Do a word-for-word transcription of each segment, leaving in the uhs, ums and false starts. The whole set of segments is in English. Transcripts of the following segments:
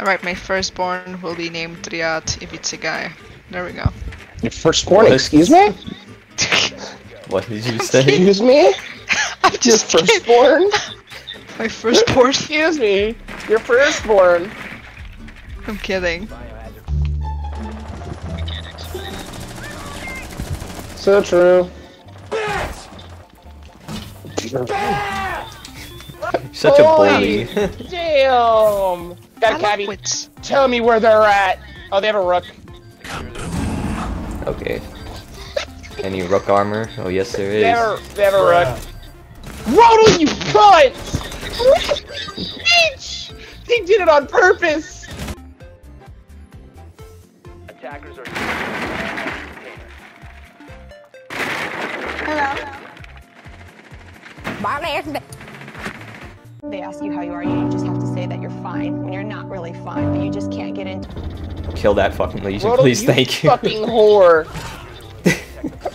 Alright, my firstborn will be named Triad if it's a guy. There we go. Your firstborn, what? Excuse me? What did you say? Excuse me? I'm just Your firstborn? My firstborn? Excuse me. Your firstborn. I'm kidding. So true. Such a bully. Damn! Got Cabby. Tell me where they're at. Oh, they have a rook. Okay. Any rook armor? Oh, yes, there is. They have, they have a rook. Roto, you cunt! Bitch! He did it on purpose! Attackers are. Hello. Bye. They ask you how you are, you just have to say that you're fine when you're not really fine, but you just can't get into. Kill that fucking legion, Roto, please, you thank you. Fucking whore.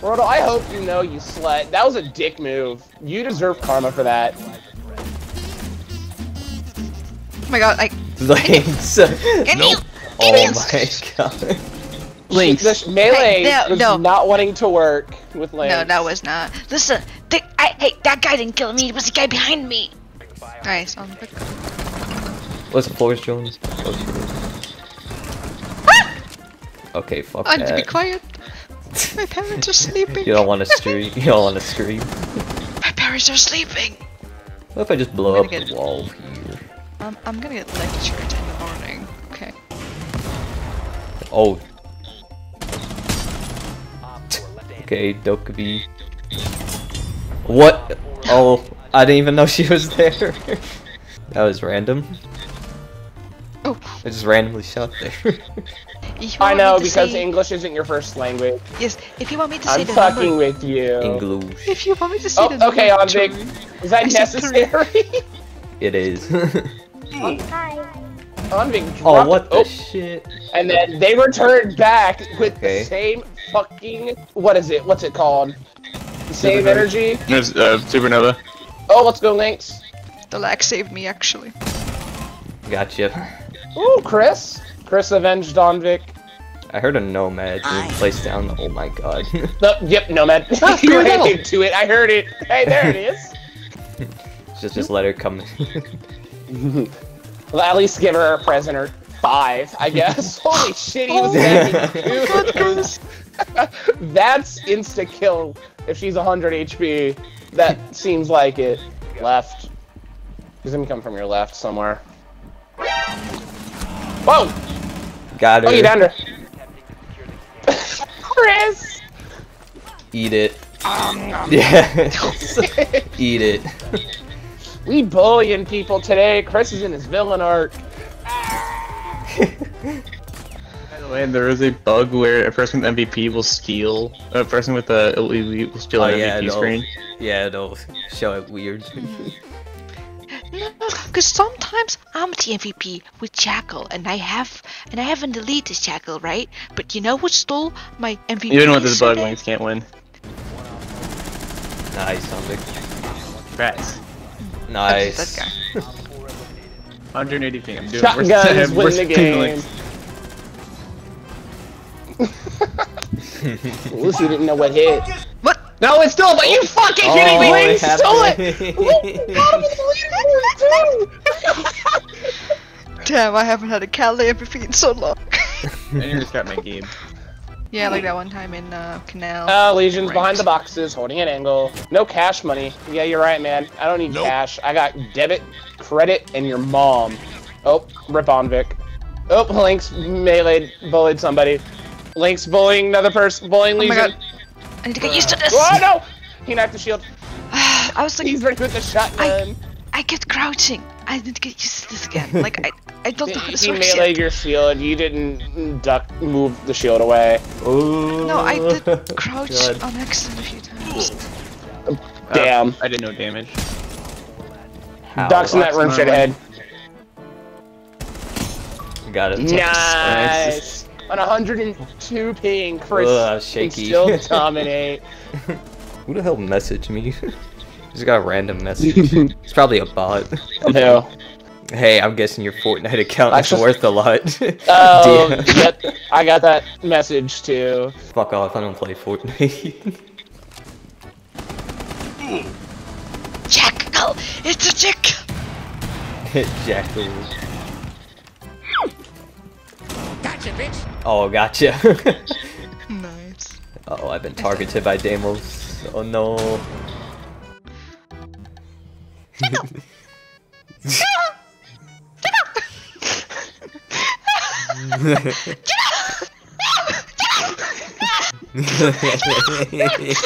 Roto, I hope you know, you slut. That was a dick move. You deserve karma for that. Oh my god, I. Lynx. Nope. Oh my god. Lynx. This melee hey, no, was no. not wanting to work with Lynx. No, that was not. Listen, th I, hey, that guy didn't kill me. It was the guy behind me. Nice. On the What's the floors, Jones? Ah! Okay, fuck I that. I need to be quiet. My parents are sleeping. You don't want to scream. You don't want to scream. My parents are sleeping. What if I just blow up get... the wall here? Um, I'm gonna get lectured in the morning. Okay. Oh. Okay, Dokubi. What? Oh. I didn't even know she was there. That was random. Oh. I just randomly shot there. I know, because say... English isn't your first language. Yes, if you want me to say I'm the I'm fucking number... with you. English. If you want me to say oh, the okay, number... Okay, Donvik. Is that I necessary? It is. Hi. Donvik dropped Oh, what the oh. shit? And then they returned back with okay. the same fucking... What is it? What's it called? The same Supernova. energy? Uh, Supernova. Oh, let's go, Lynx. The lag saved me, actually. Gotcha. Ooh, Chris. Chris avenged Donvik. I heard a Nomad being placed down. Oh my god. The, yep, Nomad. You went to it. I heard it. Hey, there it is. just, just let her come in. Well, at least give her a present or five, I guess. Holy shit, he was oh, That's insta kill if she's one hundred H P. That seems like it. Left. He's gonna come from your left somewhere. Whoa! Got her. Oh, you downed her. Chris! Eat it. Um, nom, yeah. Eat it. We bullying people today. Chris is in his villain arc. By the way, there is a bug where a person with M V P will steal. A person with a elite will steal oh, an yeah, M V P screen. Yeah, it'll show it weird. No, because sometimes I'm the M V P with Jackal, and I have and I haven't deleted Jackal, right? But you know what stole my M V P? Even with this bug, Lynx can't win. Nice, Dominic. Nice. Nice. That's that guy. one hundred eighty ping. I'm doing Shotguns win the game. Lucy didn't know what hit. What? No, it's still, but you fucking oh, kidding me! Lynx stole it! Whoa, damn, I haven't had a Cal M V P in so long. I just got my game. Yeah, like that one time in uh, Canal. Uh, Legion's behind the boxes, holding an angle. No cash money. Yeah, you're right, man. I don't need nope. cash. I got debit, credit, and your mom. Oh, rip on Vic. Oh, Lynx meleeed, bullied somebody. Lynx bullying another person, bullying Legion. Oh my god. I need to get used to this! Oh no! He knocked the shield. I was like, he's ready with the shotgun. I, I get crouching. I need to get used to this again. Like I, I don't know how to switch. He meleeed your shield. You didn't duck, move the shield away. Ooh. No, I did crouch God. on accident a few times. Damn! Uh, I did no damage. How? Ducks in that room shit ahead. Got it. Nice. On one hundred two ping, Chris Ugh, shaky. Can still dominate. Who the hell messaged me? Just got a random message. It's probably a bot. Oh, no. Hey, I'm guessing your Fortnite account is just... worth a lot. Oh, yep, I got that message too. Fuck off, I don't play Fortnite. Jackal! It's a chick! Jackal. Gotcha, bitch! Oh, gotcha. Nice. Uh oh, I've been targeted by Damals. Oh no. It's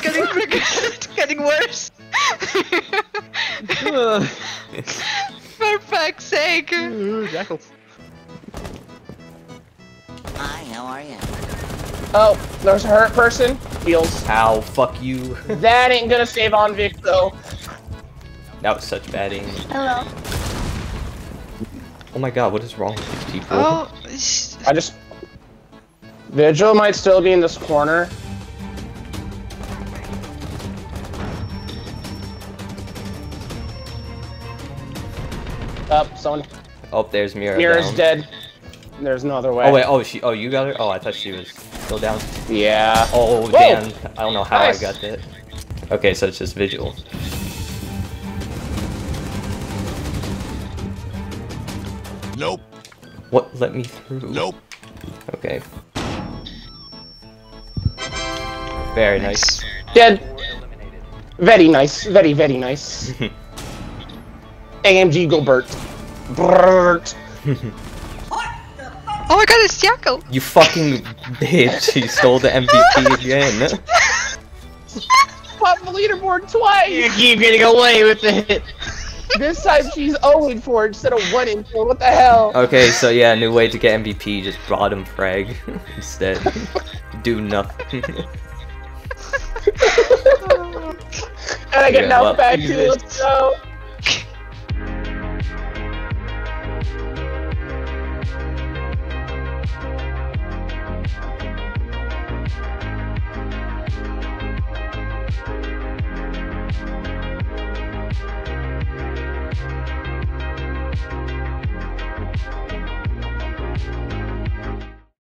getting bigger. It's getting worse. For fuck's sake! Ooh, Jackals. Hi, how are you? Oh, there's a hurt person. Heals. Ow, fuck you. That ain't gonna save Donvik though. That was such bad aim. Hello. Oh my god, what is wrong with these people? Oh, I just... Vigil might still be in this corner. Up, oh, someone... Oh, there's Mira. Mira's down. Dead. There's no other way. Oh wait, oh, she... Oh, you got her? Oh, I thought she was still down. Yeah. Oh, whoa, damn. I don't know how nice. I got that. Okay, so it's just Vigil. Nope. What? Let me through. Nope. Okay. Very nice. nice. Dead. Very nice. Very, very nice. A M G Gilbert. Brrrt. Oh my god, it's Yakko. You fucking bitch. He stole the M V P again. Pop the leaderboard twice. You keep getting away with it. This time she's oh and four instead of one and four, what the hell? Okay, so yeah, new way to get M V P, just bottom frag instead. Do nothing. And I get knocked back to it, so...